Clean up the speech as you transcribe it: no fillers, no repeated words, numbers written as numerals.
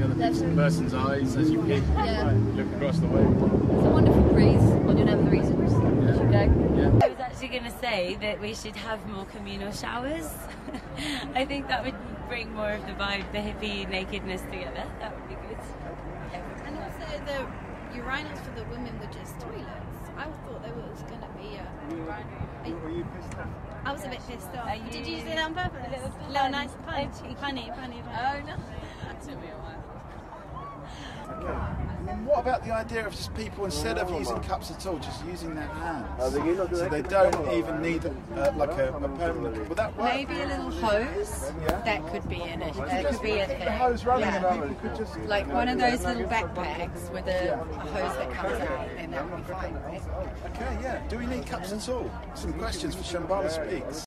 the other person's eyes as you pick, look across the way. It's a wonderful breeze on your navigation. Yeah. I was actually going to say that we should have more communal showers. I think that would bring more of the vibe, the hippie nakedness together. That would be good. And also the urinals for the women were just toilets. I thought there was going to be a urinal. Were you pissed off? I was a bit pissed off. Did you use it on purpose? A little pun. No, nice pun. Funny. Oh, nothing. That took me a while. What about the idea of just people, instead of using cups at all, just using their hands? So they don't even need a permanent... Would that work? Maybe a little hose? That could be in it. That could be a thing. Like one of those little backpacks with a hose that comes out, then that would be fine, right? Okay, yeah. Do we need cups at all? Some questions for Shambala Speaks.